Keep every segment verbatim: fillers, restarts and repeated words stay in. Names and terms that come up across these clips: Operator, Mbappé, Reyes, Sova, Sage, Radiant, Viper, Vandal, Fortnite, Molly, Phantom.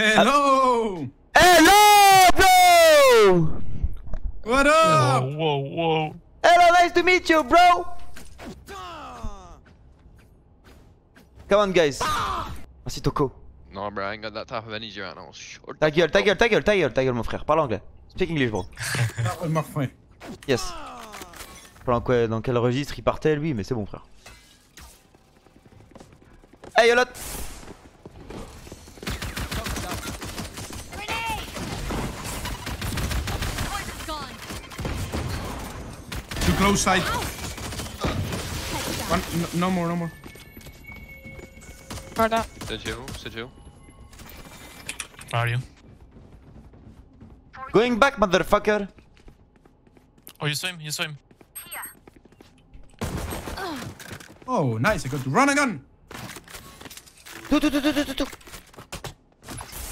Hello! Hello, bro! What up? Whoa, whoa, whoa. Hello, nice to meet you, bro! Come on, guys. Merci, Toko. No, bro, I ain't got that type of energy right now. Short. Ta gueule, ta gueule, ta gueule, ta gueule, ta gueule, mon frère. Parle anglais. Speak English, bro. Parle mon frère. Yes. Dans quel registre il partait, lui, mais c'est bon, frère. Hey, Yolot! Too close side. One, no, no more, no more. Hard up. C'est you, c'est you. How are you? Going back, motherfucker. Oh, you saw him, you saw him. Oh, nice, I got to run again. Two, two, two, two, two, two.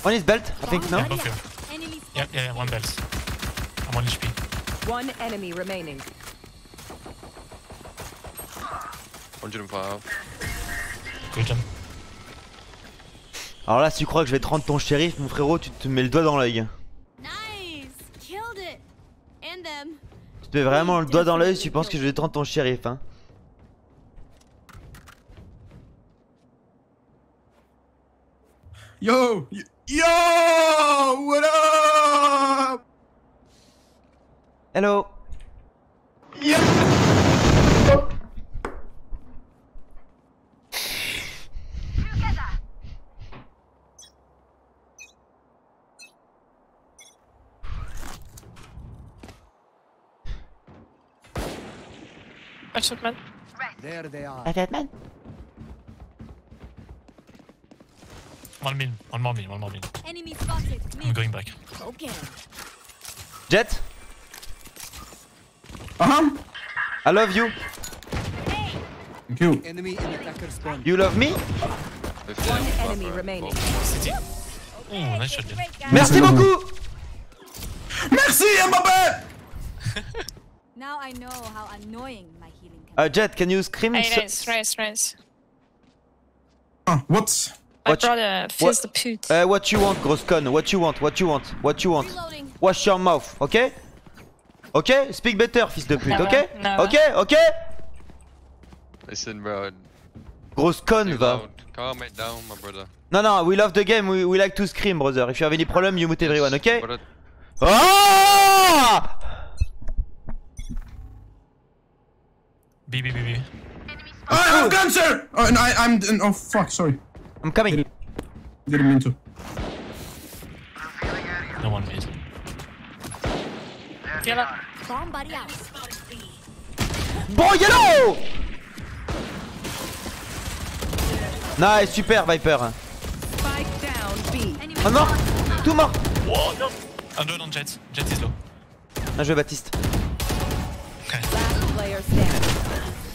One is belt, I think, no? Yeah, both here. Yeah, yeah, yeah, one belt. I'm one H P. One enemy remaining. one oh five. Good job. Alors là, si tu crois que je vais te rendre ton shérif, mon frérot, tu te mets le doigt dans l'œil. Nice. Killed it. And them. Tu te mets vraiment le doigt dans l'œil si tu penses que je vais te rendre ton shérif, hein. Yo! Yo! What up? Hello! Yeah. I shot man. There they are. I shot man. One mil, one more mil, one more mil. Enemy spotted. I'm going back. Okay. Jet. Uh-huh. I love you. Hey. Thank you. Enemy and attacker spawn. You love me? One enemy remaining. City. Oh, nice shot. Merci beaucoup. Merci, Mbappé. Now I know how annoying my healing can be. Uh, Jet, can you scream? Hey, nice, nice, nice. Ah, what? What you, what, the pute. Uh, what you want, gross con? What you want? What you want? What you want? Reloading. Wash your mouth, okay? Okay? Speak better, fils de pute, no, okay? No. Okay? Okay? Listen, bro. Gross con, va. Calm it down, my brother. No, no, we love the game, we, we like to scream, brother. If you have any problem, you mute everyone, okay? Ah! B, B, B, B. I have cancer! Oh, no, I, I'm. Oh, fuck, sorry. I'm coming. Didn't, didn't mean to. No one made. Get up. Somebody else. Bon yellow. Nice, super Viper. Spike down B. Un mort. Tout mort. Whoa, no. Un deux dans Jet. Jet is low. Un jeu Baptiste. Okay.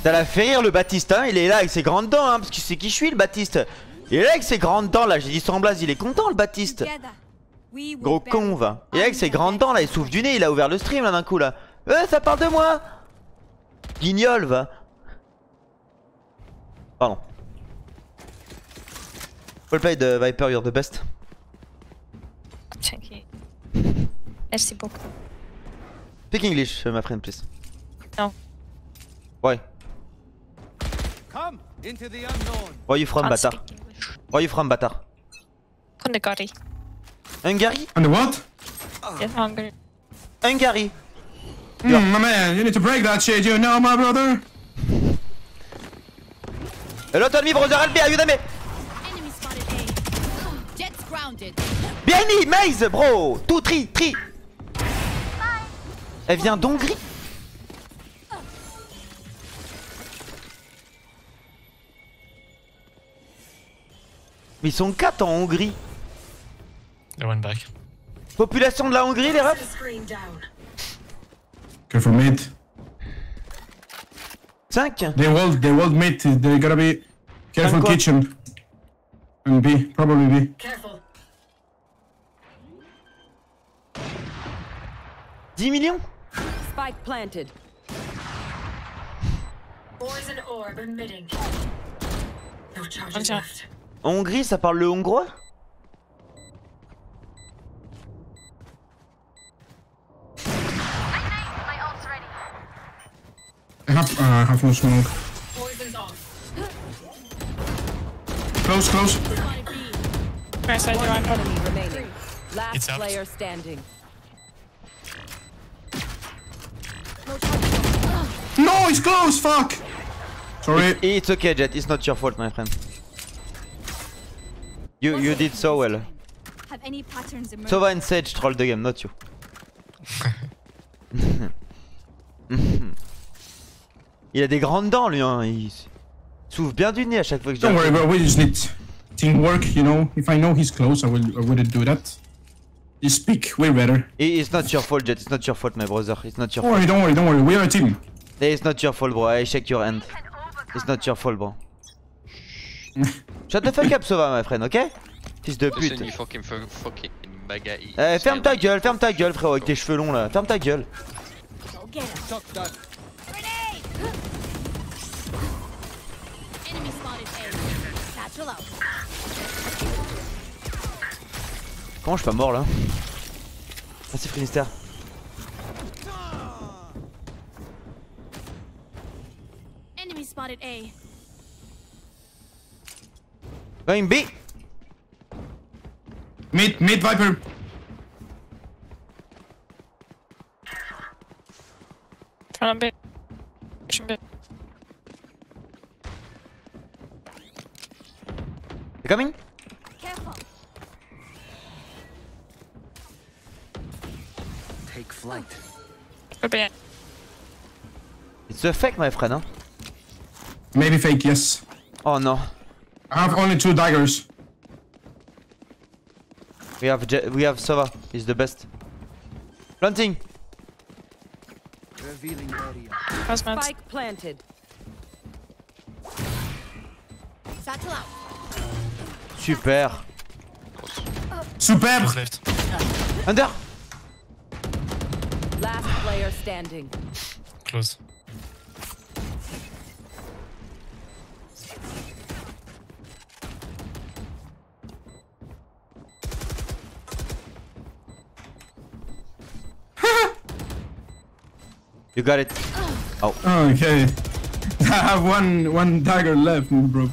Ça l'a fait rire le Baptiste, hein. Il est là avec ses grandes dents, hein, parce qu'il sait qui je suis le Baptiste. Il est là avec ses grandes dents là, j'ai dit sans blase, il est content le Baptiste. Gros con va. Il est là avec ses grandes dents là, il souffle du nez, il a ouvert le stream là d'un coup là. Euh, ça parle de moi. Guignol va. Pardon. Well played uh, Viper, you're the best. Thank you. Merci beaucoup. Speak English, my friend, please. No. Why? Come into the unknown. Where are you from, bâtard? Where are you from, bâtard? Hungary. Hungary? And what? Yes, Hungary. Hungary. Mm, my man, you need to break that shit, you know, my brother. Hello, tell me, brother. I'll be you me. Enemy spotted A. Jet's grounded. Bienny, maze, bro. Tout tri, tri. Bye. Elle vient d'Hongrie. Mais ils sont quatre en Hongrie. One back. Population de la Hongrie, les refs. Careful, mate. Cinq. They world, they world, mate. They gotta be careful kitchen. And B, probably B. Careful. dix millions. Spike planted. Boys and orb emitting. No charges left. En Hongrie, ça parle le hongrois? have, uh, have no smoke. Close, close. Nice, I do. I have. Last player standing. No, it's close, fuck! Sorry. It, it's okay, Jet, it's not your fault, my friend. You you did so well. Have any patterns emerged? Sova and Sage trolled the game, not you. Il a des grandes dents, lui, hein. Il s'ouvre bien du nez à chaque fois que je dis. Don't worry, but we just need teamwork, you know. If I know he's close, I, will, I wouldn't do that. You speak way better. It's not your fault, Jet. It's not your fault, my brother. It's not your fault. Don't worry, don't worry, don't worry. We are a team. It's not your fault, bro. I shake your hand. It's not your fault, bro. Shut the fuck up, Sova, my friend, ok? Fils de pute. Eh, ferme ta gueule, ferme ta gueule, frérot, avec tes cheveux longs là. Ferme ta gueule. Comment je suis pas mort là? Ah, c'est Freelistar. Enemy spotted A. Going B. Mid, mid Viper. I'm B. I'm B. They're coming? Careful. Take flight. Okay. It's a fake, my friend, huh? Maybe fake, yes. Oh no. I have only two daggers. We have Je we have Sova. He's the best. Planting. Revealing area. Spike planted. Super. Superbe. Under. Last player standing. Close. You got it. Oh. Okay. I have one one dagger left, bro.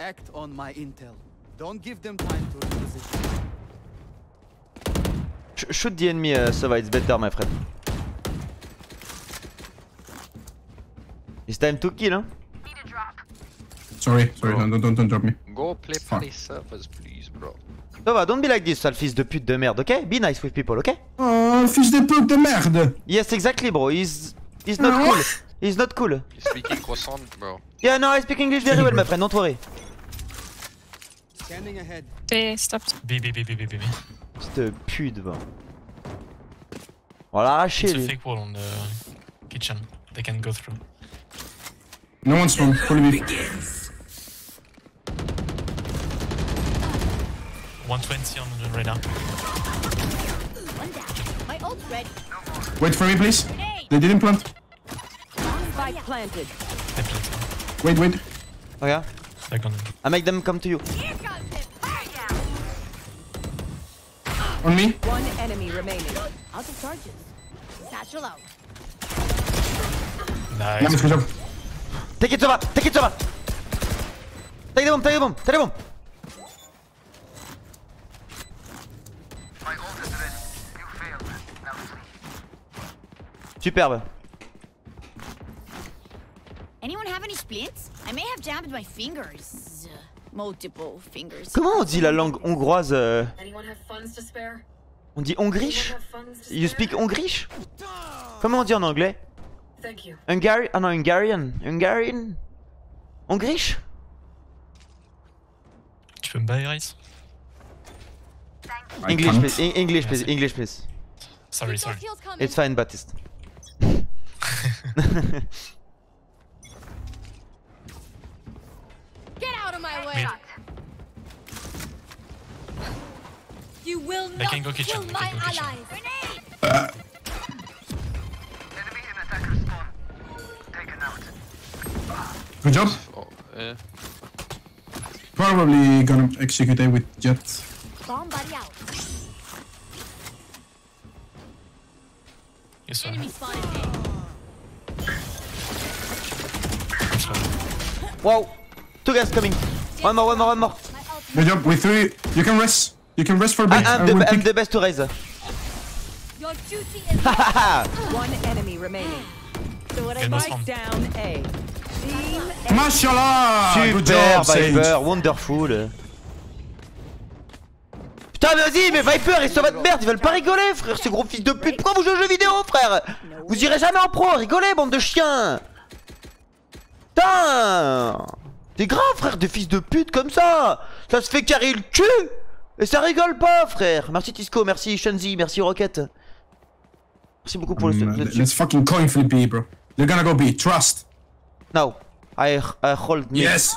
Act on my intel. Don't give them time to reposition. Sh shoot the enemy, uh, Sova. It's better, my friend. It's time to kill, huh? Need a drop. Sorry, sorry, don't, don't, don't, don't drop me. Go play party servers, please, bro. Sova, don't be like this, sale fils de pute de merde, ok? Be nice with people, ok? Oh, fils de pute de merde! Yes, exactly, bro. He's, he's not no. cool. He's not cool. He's speaking croissant, bro. Yeah, no, I speak English very well, my friend. Don't worry. Standing ahead. Hey, stop. B, B, B, B, B, B. Cette pute, bro. On l'a arraché, lui. There's a fake wall on the kitchen. They can go through. No one's wrong. Fully B. one twenty on the radar. My ult's ready. Wait for me, please. They didn't plant. Spike planted. They planted. Wait, wait. Oh yeah. Second. I make them come to you. Here comes the fire. On me. One enemy remaining. Out of charges. Satchel out. Nice. Yeah, take it, Sova. Take it, Sova. Take the bomb. Take the bomb. Take the bomb. Superbe. Anyone have any splints? I may have jammed my fingers. Multiple fingers. Comment on dit la langue hongroise? euh... On dit hongrish? You speak hongrish? Comment on dit en anglais? Hungarian? Ah non, Hungarian. Hungarian? Hongrish? Tu peux me bailler, Reyes? English, please. English, please. English, please. Sorry, sorry. It's fine, Baptiste. Get out of my way! You will not kill, kill my allies. Uh. Enemy and attacker spawn. Taken out. Good job. Oh, yeah. Probably gonna execute it with jets. Bomb body out. Yes, sir. Enemy spotted. Wow. Two guys coming. One more, one more, one more. Good job, we three. You can rest. You can rest for a bit. I, I'm, the, I'm the best to raise. Your duty is one enemy remaining. So what I bite down A. Mashallah. Super, job, Viper, Sage. Wonderful. Putain, vas-y, mais Viper et Sova de merde, ils veulent pas rigoler, frère, ce gros fils de pute. Pourquoi vous jouez aux jeux vidéo, frère? Vous irez jamais en pro, rigolez, bande de chiens. Putain, c'est grave, frère, de fils de pute comme ça. Ça se fait carrer le cul et ça rigole pas, frère. Merci Tisco, merci Shenzi, merci Rocket. Merci beaucoup pour um, le... Let's fucking coin flip E, bro. They're gonna go B, trust. No, I, I hold me. Yes.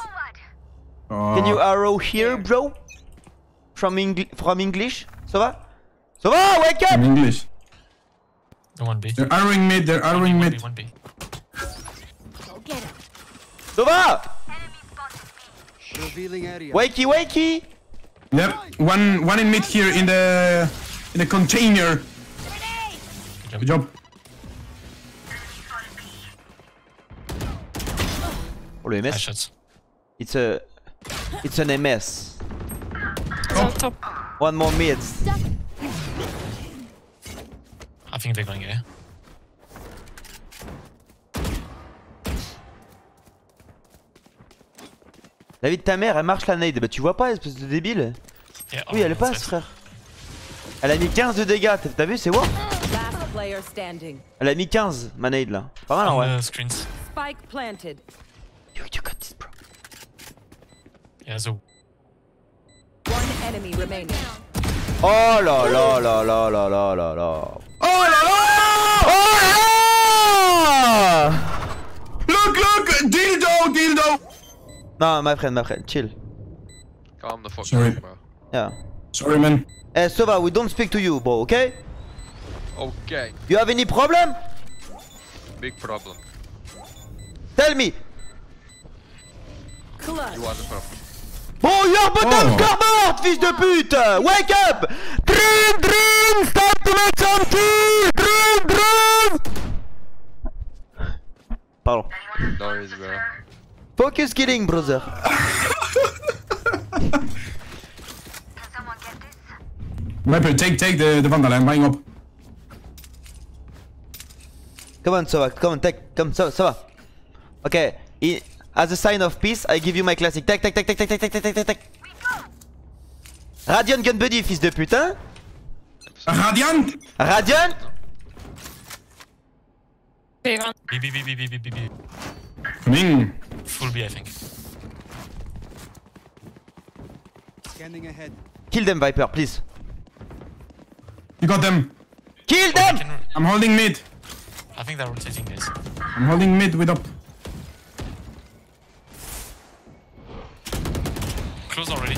Uh... Can you arrow here, bro? From, Engli from English? Sova? Sova, wake up! From English. The one B. They're arrowing mid, they're arrowing mid. one B. Go get him. Sova! Wakey, wakey! Yep, one one in mid here in the in the container. Good job. Oh, le M S. It's a it's an M S. Oh. Top. One more mid. I think they're going to A. David, ta mère, elle marche la nade. Bah, tu vois pas, espèce de débile. Yeah, oui, elle passe, frère. Elle a mis quinze de dégâts. T'as vu, c'est what? Elle a mis quinze, ma nade là. Pas mal, ouais. Spike planted. You, you got this, bro. Yeah, so. Enemy remaining. Oh la la la la la la la la. Oh la la! Oh la la! Look, look! Dildo, dildo! No, my friend, my friend, chill. Calm the fuck down, bro. Yeah. Sorry, man. Hey, Sova, we don't speak to you, bro, okay? Okay. You have any problem? Big problem. Tell me! Clutch. You are the problem. Oh, your bottom corner, fils de pute! Wake up! Dream, dream! Start to make some kills! Dream, dream! Pardon. No worries, bro. Focus killing, brother. Viper, take, take the, the Vandal, I'm buying up. Come on, Sova, come on, take, come, Sova, Sova. Okay, I... As a sign of peace, I give you my classic. Tac, tac, tac, tac, tac, tac, tac, tac, tac, tac. Radiant gun buddy, fils de putain. Radiant. Radiant. B, B, B, B, B, B, B. Coming. Full B, I think. Scanning ahead. Kill them, Viper, please. You got them. Kill oh, them. Can... I'm holding mid. I think they're rotating this. I'm holding mid with up. Close already.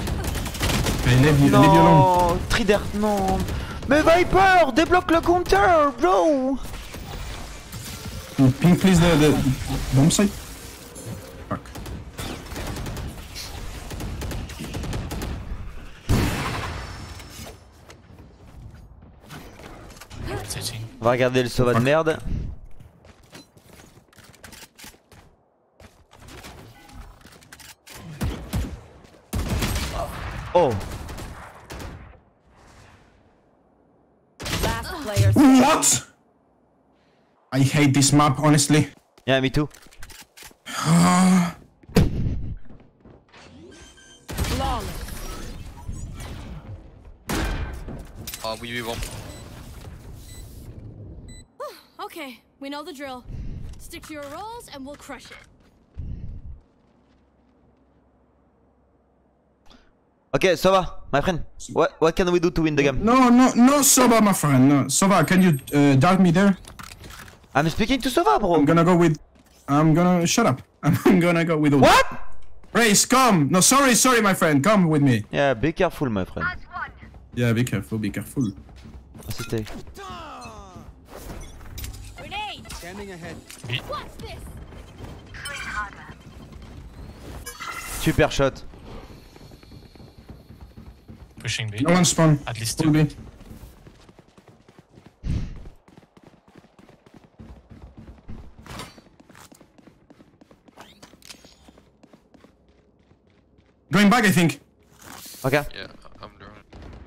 Mais lève, lève violon. Trident, non. Mais Viper, débloque le compteur, bro. Ping, please, the, the bomb site. Fuck. On va regarder le Sova de merde. Oh. What? I hate this map, honestly. Yeah, me too. Ah, oui, oui, bon. Okay, we know the drill. Stick to your roles and we'll crush it. Okay, Sova, my friend, what, what can we do to win the game? No, no, no, Sova, my friend, no. Sova, can you uh, dart me there? I'm speaking to Sova, bro. I'm gonna go with... I'm gonna... Shut up. I'm gonna go with... What? Reyes, come. No, sorry, sorry, my friend. Come with me. Yeah, be careful, my friend. Yeah, be careful, be careful. C'était... Grenade! Standing ahead. What's this? Super shot. Pushing B. No one spawn. At least two. B. back, I think. Okay. Yeah, I'm drawing.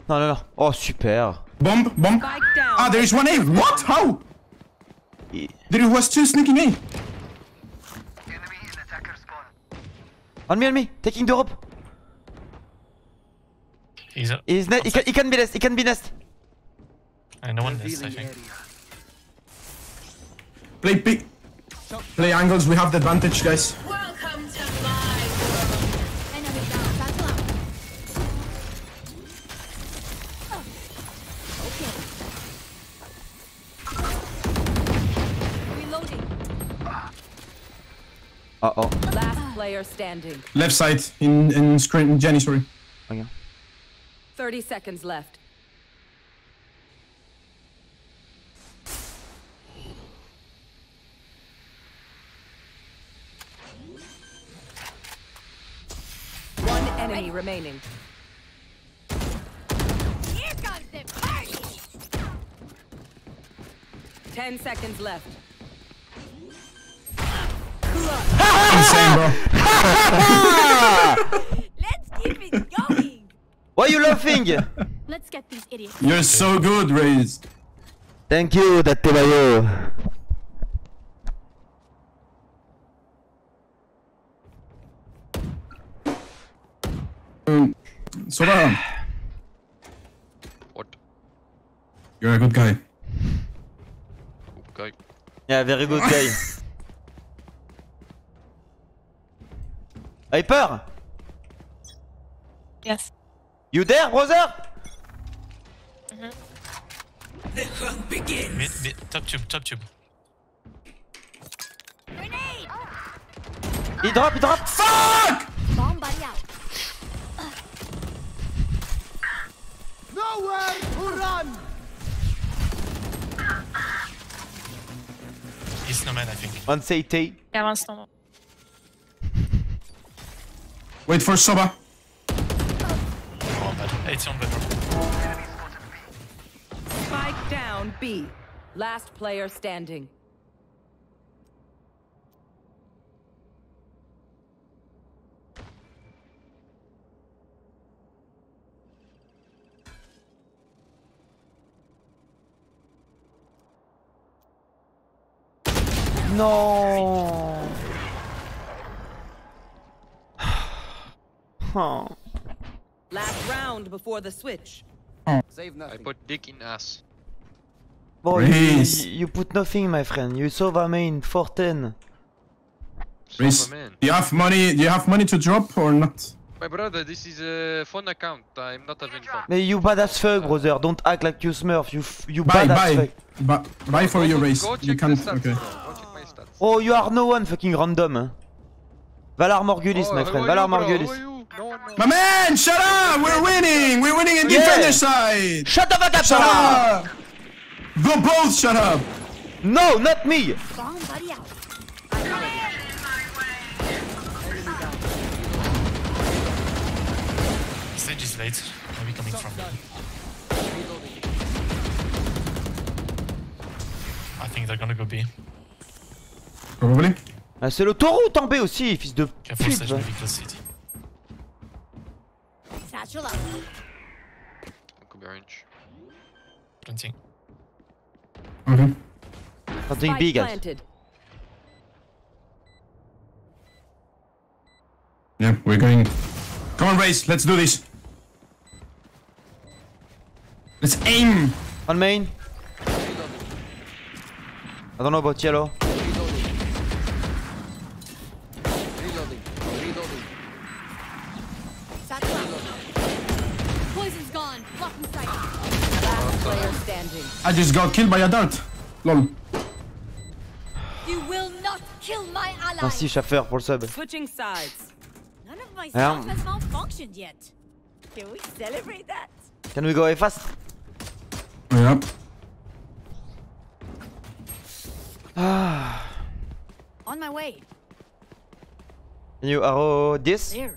No, no, no. Oh, super. Bomb, bomb. Ah, there is one A. What? How? Yeah. There was two sneaking A. On me, on me. Taking the rope. He's up. He's he, can, he can be nest. He can be nest. And no one nests, I think. Play pick. Play angles. We have the advantage, guys. Welcome to my Uh oh. Last player standing. Left side in in screen in Jenny, sorry. Oh yeah. Thirty seconds left. One enemy remaining. Here comes the party. Ten seconds left. Insane, bro. Let's keep it going. Why are you laughing? Let's get these idiots. You're so good, Reyes. Thank you, Datebayo. Um, Sova. What? You're a good guy. Okay. Yeah, very good guy. Viper? Yes. You there, brother? Mm-hmm. The hunt begins. Mid, mid, top tube, top tube. Grenade! He drop, he drop. Fuck! Bomb body out. Nowhere to run. He's no man, I think. One C T. Yeah, one snowman. Wait for Sova. Oh, it's on the drop. Spike down B. Last player standing. No. Oh. Last round before the switch. Save nothing. I put dick in ass. Boy, you, you put nothing, my friend. You Sova main four ten. Do you have money? Do you have money to drop or not? My brother, this is a phone account. I'm not having fun. But you badass fuck, brother. Don't act like you smurf. You f you buy, badass buy. fuck. Buy for your race. You can. Okay. Oh, you are no one fucking random. Hein. Valar Morgulis, oh, my friend. Valar Morgulis. No, no. My man, shut up! We're winning! We're winning in yeah. defender side! Shut up, Adapter! Shut up! Go both shut up! No, not me! Somebody out. Sage is late. Where are we coming from? I think they're gonna go B. Probably. Ah, c'est l'autoroute en B aussi, fils de pute! Satchel up. Could be orange. Planting. Okay. Planting B, guys. Yeah, we're going. Come on, Reyes, let's do this. Let's aim. On main. I don't know about yellow. I just got killed by a dart. Lol. You will not kill my ally. Merci Schaffer pour le sub. Switching sides. None of my stuff has malfunctioned yet. Can we celebrate that? Can we go away fast? Yep. Ah. On my way. Can you arrow this? There.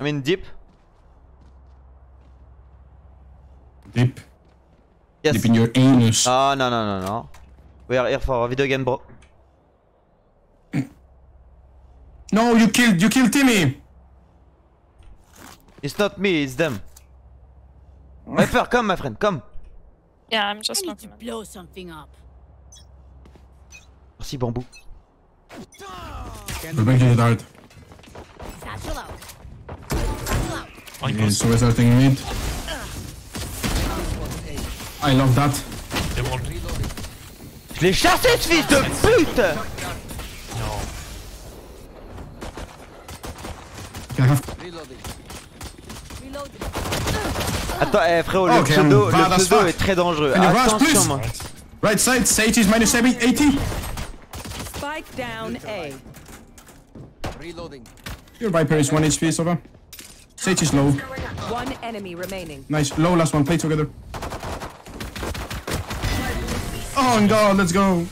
I mean deep. Deep. Yes. Deep in your anus. Oh, no, no, no, no. We are here for a video game, bro. No, you killed, you killed Timmy. It's not me, it's them. Viper, come, my friend, come. Yeah, I'm just I need to blow something up. Merci, bambou. The big guy died. Satchel out. Satchel out. Okay, so is everything you need? I love that. They won't reload it. Je l'ai chassé, ce fils de pute! No. I have to reload it. Reload it. Attends, eh, frérot, le okay, pseudo, le pseudo est très dangereux. Attention, moi. Right side, Sage is minus seventy, eighty. Spike down A. Reloading. Your Viper is one H P, Sova. Sage is low. One enemy remaining. Nice, low, last one, play together. Oh god, let's go.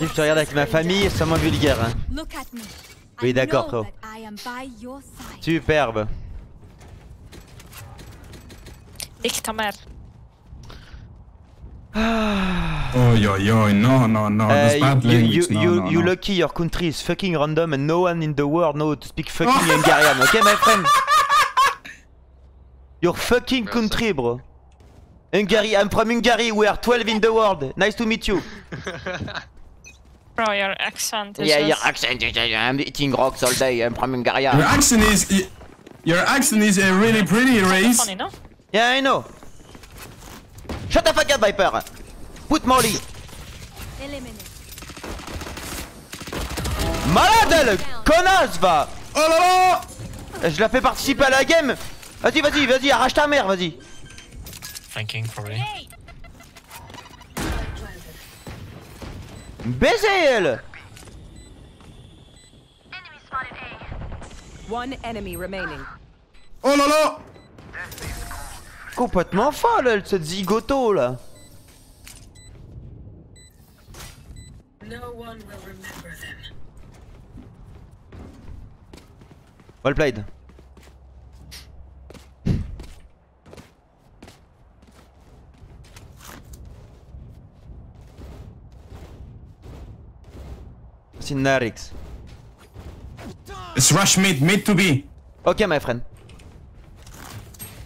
Je te regarde avec ma famille, c'est moins vulgaire. Hein. Oui, d'accord, frérot. Superbe. Ich ta mère. Oh yo yo, no no no, uh, you, bad language. You, you, no, no, you no. Lucky your country is fucking random and no one in the world knows to speak fucking Hungarian, okay my friend? Your fucking country bro. Hungary, I'm from Hungary, we are twelve in the world, nice to meet you. Bro, your accent is... Yeah, your accent is... I'm eating rocks all day, I'm from Hungary. Your accent is... Your accent is a really pretty race. Funny, no? Yeah, I know. Shut the fuck up, Viper! Put Molly! Malade, le connasse, va! Oh là là! Je la fais participer à la game! Vas-y, vas-y, vas-y, arrache ta mère, vas-y! Thinking for me. Baiser, elle! One enemy remaining. Oh là là! Complètement folle, cette zigoto là. No one will remember them. Well played. C'est Narix. It's rush mid, mid to be. Okay, my friend.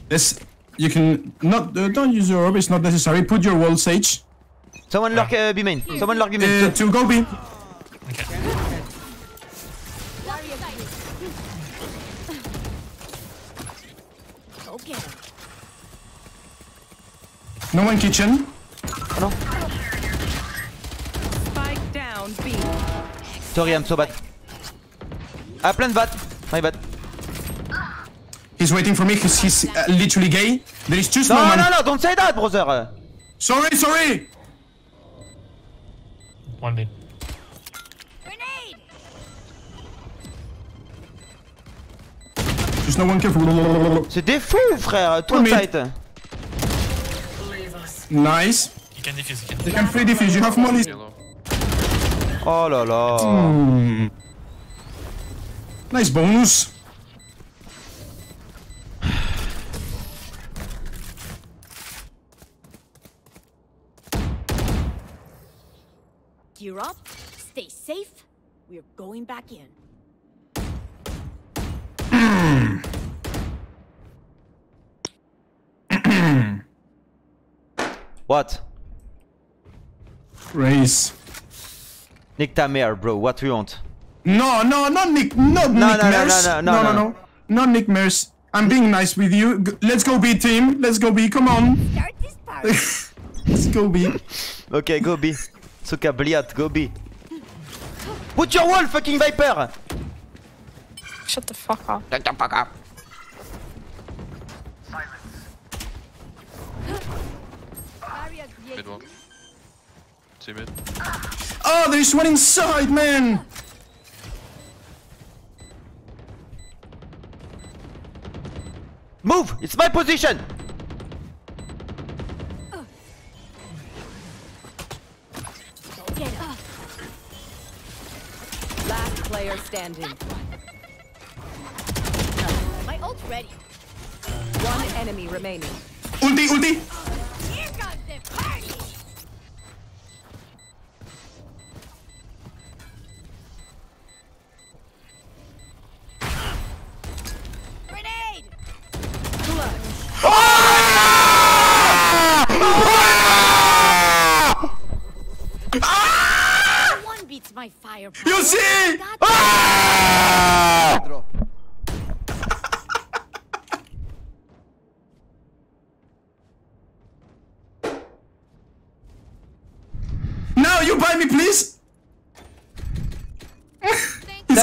This. You can not uh, don't use your orb. It's not necessary. Put your wall, Sage. Someone lurk uh, B main. Someone lurk B main. Uh, to go B. Okay. No one kitchen. Hello. Spike down B. Sorry, I'm so bad. Ah, plein de bat. My bad. He's waiting for me because he's uh, literally gay. There is two snowmen. No, no, no, don't say that, brother. Sorry, sorry. One minute. Grenade. There's no one careful. C'est des fous, frère. Too tight. Nice. You can defuse. You can, you can free defuse. You have money. Oh la la. Mm. Nice bonus. Gear up, stay safe, we're going back in. What? Reyes. Nick ta mère, bro, what do you want? No, no, not Nick, not no, Nick no, Mares. No, no, no, no, no, no, no, no. Not Nick Mares. I'm being nice with you. G let's go B team, let's go B, come on. Start this party. Let's go B. Okay, go B. Soka Bliat, go B. Put your wall, fucking Viper! Shut the fuck up. Shut the fuck up. Silence. Mid one. Two mid. Oh, there's one inside, man! Move! It's my position! Player standing. No. My ult's ready. One enemy remaining. Ulti, ulti! Here comes the party!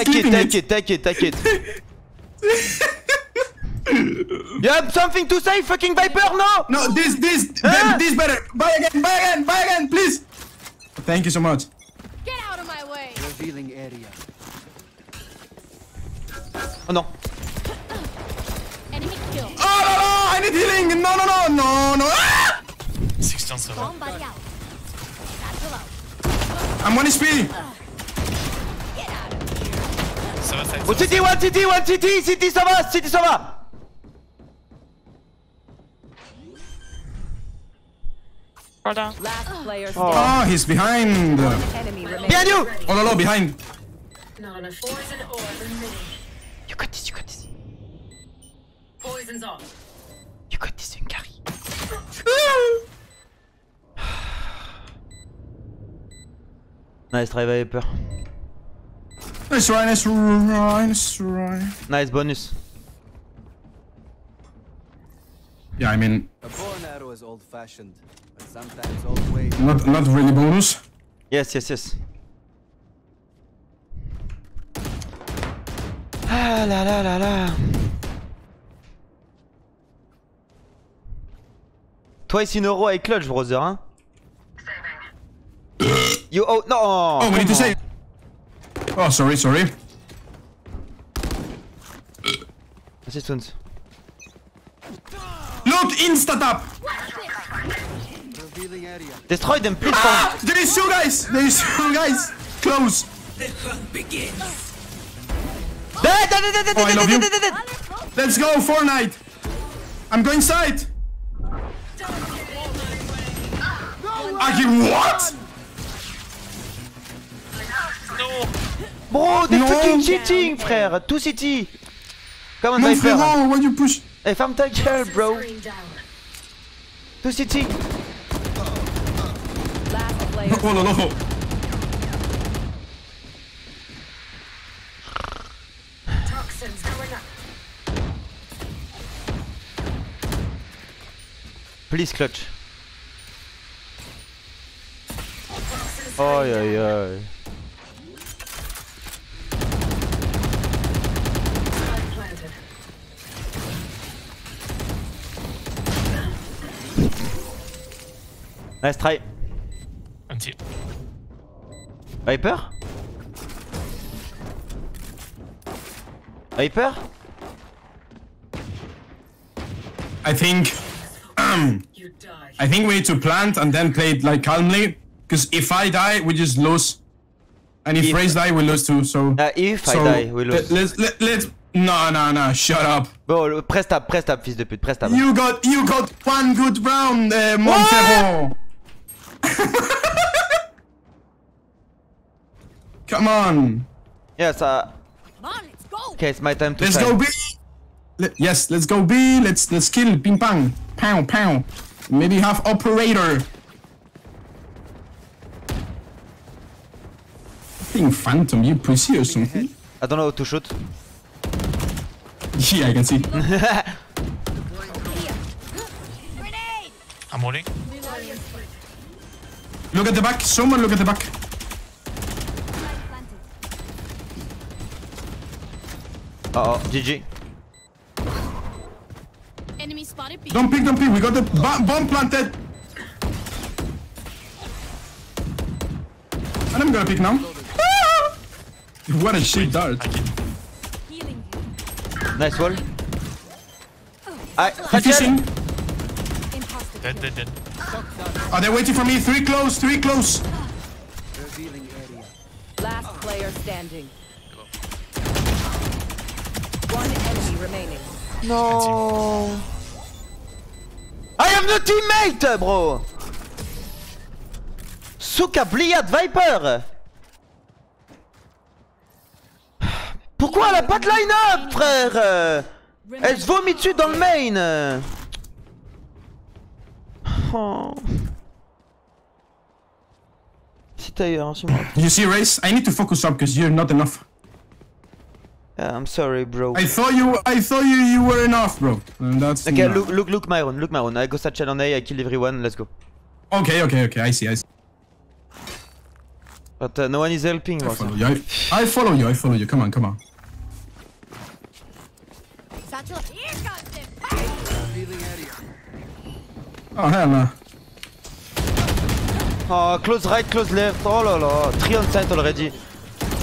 take it, take it, take it, take it. You have something to say, fucking Viper? No! No, this, this, ah. this better. Buy again, buy again, buy again, please. Thank you so much. Get out of my way. Revealing area. Oh no. Enemy kill. Oh no, no, I need healing. No, no, no, no, no. Ah! sixteen seven. I'm one H P! Oh C T, one C T, one C T, C T Sova, C T Sova! Oh. Oh, he's behind! Behind you! Oh no, no, behind! You got this, you got this. Poison's off. You got this, you carry. Nice try, Viper. Nice try, nice try, nice try. Nice bonus. Yeah, I mean... A bow and arrow is old-fashioned, but sometimes old way... Not, not really bonus. Yes, yes, yes. Ah la la la la. Twice in a row I clutch, brother, hein? You oh no! Oh, we need to save. Oh, sorry, sorry. Assistance. Look, insta tap. Destroy them, please. Ah, there is two guys. There is two guys. Close. The hunt begins. Oh, I love you. Let's go, Fortnite. I'm going side. I give what? No. Bro, they're no. fucking cheating, frère! Two C T! Come on, no, Viper! No, why you push? Hey, farm ta gueule, bro! Two C T! No, oh no, no! Toxins going up. Please clutch! Oh, yeah, yeah! Nice try. Until. Viper? Viper? I think... Um, I think we need to plant and then play it like calmly. Because if I die, we just lose. And if, if Reyes die, we lose too, so... Uh, if so I die, we lose. Let's... Let, let's no, no, no, shut up. Bro, press tab, press tab, fils de pute, press tab. You got, you got one good round, uh, Montero. Come on. Yes, uh. Come on, let's go. Okay, it's my time to. Let's time. go B. Le yes, let's go B. Let's let's kill ping pong, pow pow. Maybe have operator. I think Phantom, you pussy or something. I don't know how to shoot. Yeah, I can see. I'm holding. Look at the back. Someone look at the back. Uh oh, G G. Enemy spotted. Don't pick, don't pick. We got the bomb, bomb planted. And I'm gonna pick now. What a shit dart. Nice wall. I fishing. Dead, dead, dead. Are they waiting for me? Three close, three close. Revealing area. Last player standing. One enemy remaining. No. I am the teammate, bro. Suka Bliad Viper. Pourquoi elle a pas de line-up, frère? Elle se vomit dessus dans le main. Oh. C'est ailleurs, c'est moi. You see, Reyes, I need to focus up because you're not enough. Yeah, I'm sorry, bro. I thought you, I thought you, you were enough, bro. And that's okay, enough. look, look, look, my own, look, my own. I go satchel on A, I kill everyone. Let's go. Okay, okay, okay. I see, I see. But uh, no one is helping. I follow you. I, I follow you. I follow you. Come on, come on. Oh hell no. Oh, close right, close left. Oh la la. Three on site already.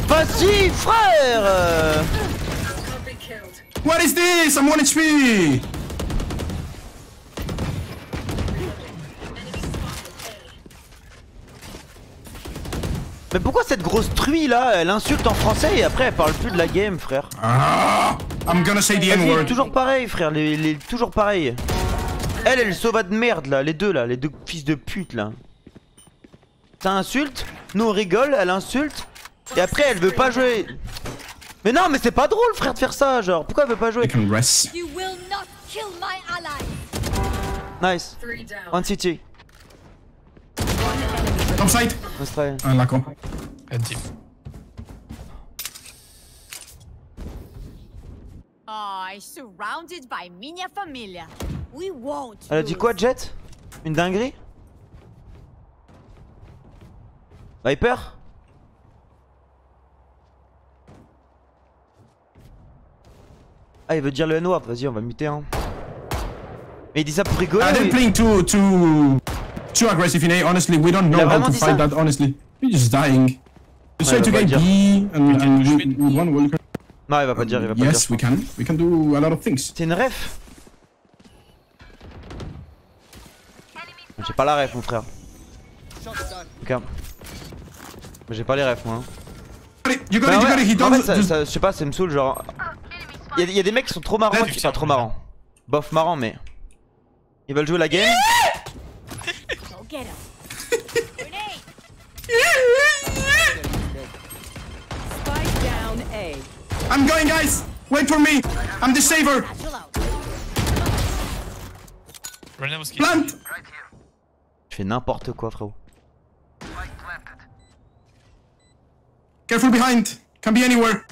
Vas-y, frère! What is this? I'm one H P! Mais pourquoi cette grosse truie là, elle insulte en français et après elle parle plus de la game, frère? Ah, I'm gonna say the N-word. Toujours pareil, frère, les, les, toujours pareil. Elle, elle sauva de merde là, les deux là, les deux fils de pute là. Ça insulte, nous on rigole, elle insulte, et après elle veut pas jouer. Mais non, mais c'est pas drôle, frère, de faire ça, genre, pourquoi elle veut pas jouer? Nice. One city. Top side. Let's try. Un lac. Un type. Elle a dit quoi, Jet? Une dinguerie? Viper? Ah, il veut dire le N-word, vas-y, on va muter, hein. Mais il dit ça pour rigoler. Ah, they're playing too, too, too aggressive in A, honestly, we don't know how to fight that, honestly. We're just dying. Just try to get B and, and one will. Non, il va pas dire, il va pas dire. Yes, we can. We can do a lot of things. C'est une ref? J'ai pas la ref, mon frère. Ok. Mais j'ai pas les refs moi. You got it, you got it, he does. En fait, je sais pas, ça me saoule genre. Il y a des mecs qui sont trop marrants, qui sont trop marrants. Bof marrant, mais. Ils veulent jouer la game. I'm going, guys. Wait for me. I'm the saver. Plant. Je fais n'importe quoi, frérot. Careful behind! Can be anywhere!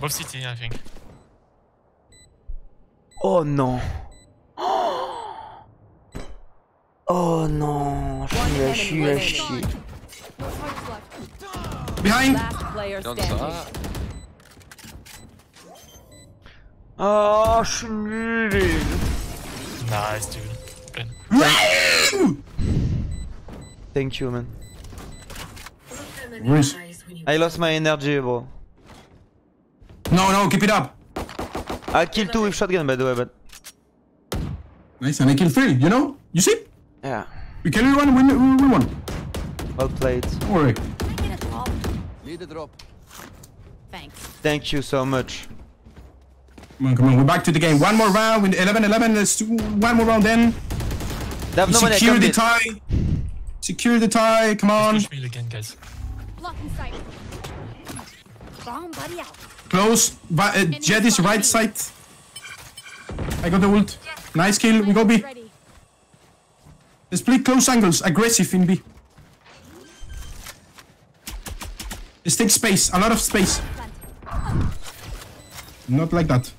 Both city, I think. Oh non! Oh non! Je suis à chier. Behind! Oh, je suis nul! Nice, dude. Thank you, man. Where's... I lost my energy, bro. No, no, keep it up. I killed two with shotgun, by the way, but. Nice, and I killed three. You know, you see? Yeah. We can win, we win, we won. Well played. Don't worry. Need a drop. Thanks. Thank you so much. Come on, come on. We're back to the game. One more round. With eleven eleven. Let's do one more round then. We secure the tie. Secure the tie. Come on. Push me again, guys. Close, but uh, Jet is right side. I got the ult. Nice kill, we go B. Let's play close angles, aggressive in B. Let's take space, a lot of space. Not like that.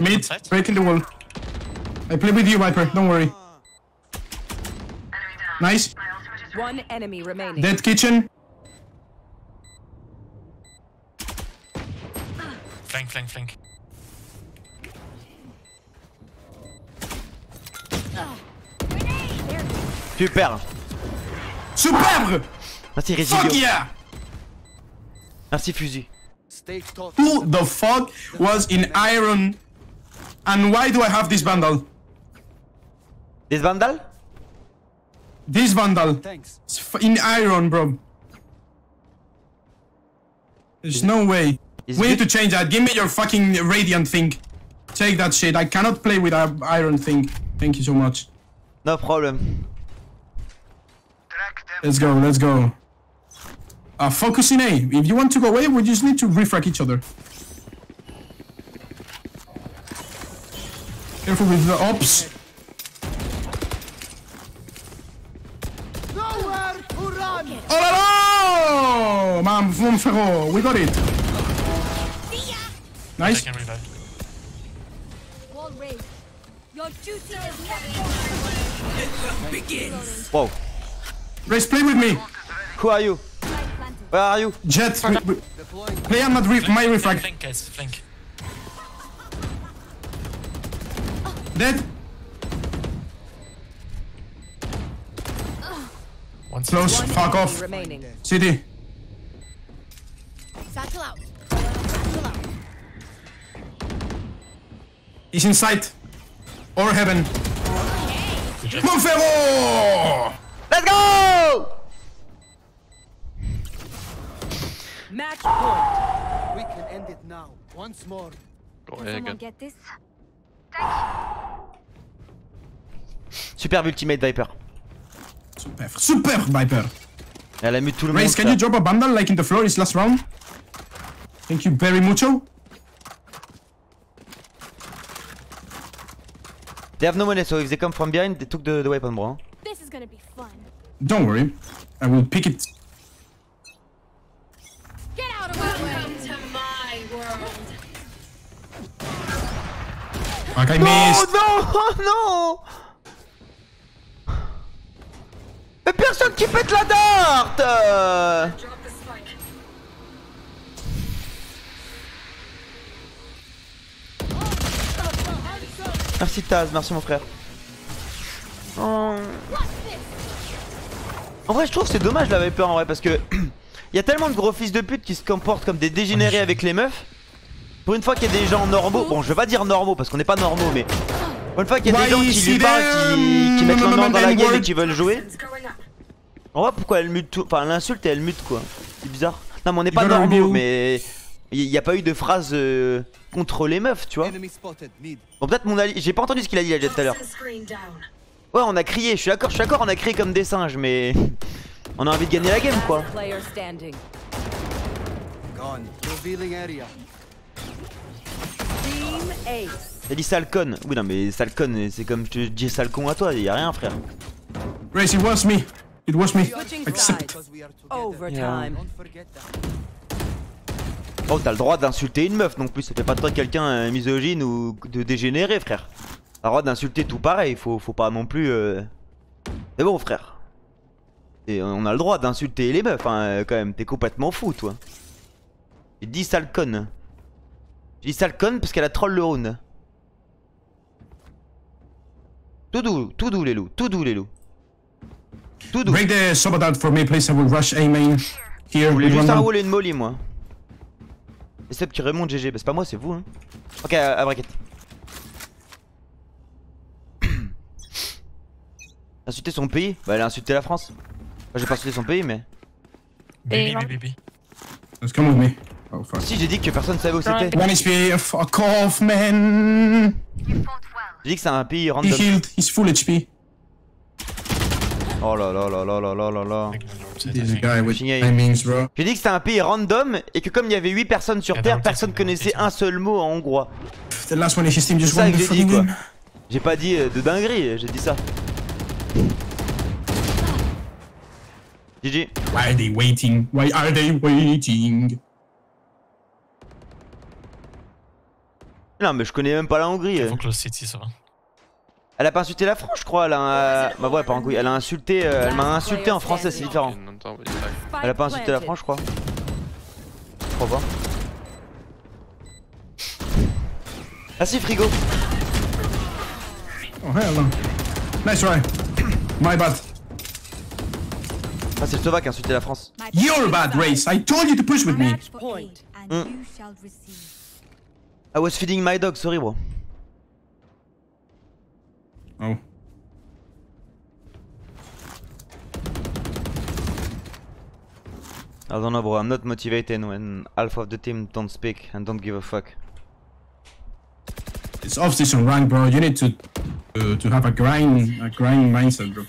Mid, breaking the wall. I play with you, Viper, don't worry. Nice. One enemy remaining. Dead kitchen. Flank, flank, flank. Super. Superbe. Merci Resilio. Fuck yeah. Merci Fusil. Who the fuck was in iron? And why do I have this Vandal? This Vandal? This Vandal, thanks. It's f in iron, bro. There's is no way. We need to change that. Give me your fucking Radiant thing. Take that shit. I cannot play with an iron thing. Thank you so much. No problem. Let's go, let's go. Uh, focus in A. If you want to go away, we just need to refrag each other. Careful with the ops. Oh la la! Mam, mon frérot, we got it! Nice! Wow! Reyes, play with me. Who are you? Where are you? Jet. Play on my refrag. Flank, guys. Flank. Dead. One close. One fuck off. Remaining. C D. Satchel out. Satchel out. He's inside. Or heaven. Okay. Mon ferro! Let's go! Match point. We can end it now. Once more. Go ahead. Can someone get this? Superbe ultimate Viper. Super, super Viper. Elle a mis tout le Reyes, monde. Can ça. You drop a Vandal like in the floor this last round? Thank you very mucho. They have no money, so if they come from behind, they took the, the weapon, bro. This is gonna be fun. Don't worry, I will pick it. Get out of my way. Welcome to my world. Fuck, I no, missed. No, no, no. Mais personne qui pète la dart euh... Merci Taz, merci mon frère. Oh. En vrai je trouve c'est dommage la Viper en vrai parce que il y a tellement de gros fils de pute qui se comportent comme des dégénérés avec les meufs. Pour une fois qu'il y a des gens normaux, bon je vais pas dire normaux parce qu'on n'est pas normaux mais... Pour une fois qu'il y a Why des gens qui lui parlent, qui, qui mettent leur nom dans la game et qui veulent jouer. On voit pourquoi elle mute tout, enfin l'insulte et elle mute quoi. C'est bizarre. Non mais on n'est pas normaux mais il n'y a pas eu de phrase euh, contre les meufs tu vois. Bon peut-être mon allié, j'ai pas entendu ce qu'il a dit là tout à l'heure. Ouais on a crié, je suis d'accord, je suis d'accord, on a crié comme des singes mais on a envie de gagner la game quoi. T'as dit sale con. Oui non mais sale con c'est comme je te dis sale con à toi, y'a rien frère. Reyes, it was me. It was me. Accept. Yeah. Oh t'as le droit d'insulter une meuf non plus, ça fait pas de toi quelqu'un euh, misogyne ou de dégénéré frère. T'as le droit d'insulter tout pareil, faut, faut pas non plus... Euh... C'est bon frère. Et on a le droit d'insulter les meufs hein, quand même, t'es complètement fou toi. J'ai dit sale con. J'ai dit sale con parce qu'elle a troll le round. Tout doux, tout doux les loups, tout doux les loups. Tout doux. Break the Sova dart for me please, I will rush A main. Here, je voulais juste un wall et une Molly moi. Et Seb qui remonte G G, bah c'est pas moi c'est vous hein. Ok, à, à braquette. Insulter son pays? Bah elle a insulté la France. Bah j'ai pas insulté son pays mais... Baby, baby, baby. Let's come with me. Oh fuck. Si j'ai dit que personne savait où c'était. One H P, fuck off man. J'ai dit que c'est un pays random. He healed, he's full H P. Oh la la la la la la la. J'ai dit que c'était un pays random et que comme il y avait huit personnes sur Terre, personne connaissait un seul mot en hongrois. C'est ça que j'ai dit quoi. J'ai pas dit de dinguerie, j'ai dit ça. G G. Why are they waiting? Why are they waiting? Non mais je connais même pas la Hongrie. Elle a pas insulté la France je crois, elle a... Bah ouais pas en couille, elle a insulté... Euh, elle m'a insulté en français, c'est différent. Elle a pas insulté la France je crois. Je crois pas. Ah si frigo. Oh hell no. Nice try. My bad. Ah c'est le Sova qui a insulté la France. You're bad Reyes, I told you to push with me. Mm. I was feeding my dog, sorry bro. Oh. I don't know bro, I'm not motivated when half of the team don't speak and don't give a fuck. It's off-season rank bro, you need to uh, to have a grind a grind mindset bro.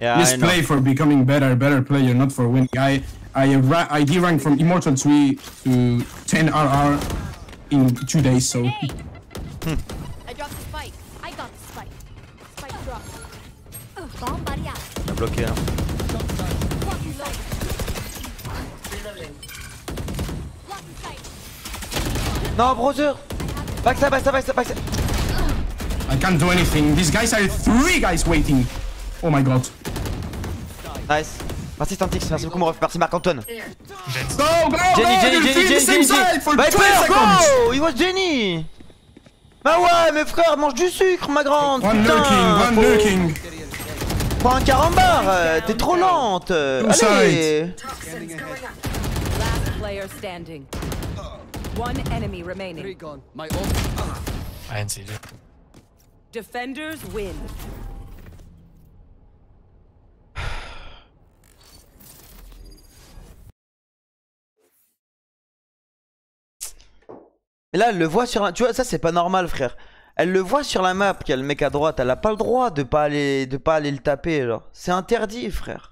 Yeah, just I play know. For becoming better, better player, not for winning. I I, I de-ranked from Immortal three to ten R R in two days, so... Hey. Hmm. I dropped the spike, I got the spike. Spike dropped. Oh, bomb body out. T'as bloqué, hein. Non, brother. Backstab, backstab, backstab, backstab. I can't do anything. These guys are three guys waiting. Oh my god. Die. Nice. Merci Tantix, merci beaucoup mon ref, merci Marc-Antoine. Go, go, Jenny, Jenny, Jenny, Jenny, Jenny, Viper, go. Il was Jenny. Bah ouais, mes frères, mange du sucre, ma grande. One looking, one looking. Prends un carambar, t'es trop lente. Allez. Last player standing. One enemy remaining. Defenders win. Et là elle le voit sur la... Tu vois ça c'est pas normal frère. Elle le voit sur la map qu'il y a le mec à droite. Elle a pas le droit de pas aller, de pas aller le taper genre. C'est interdit frère.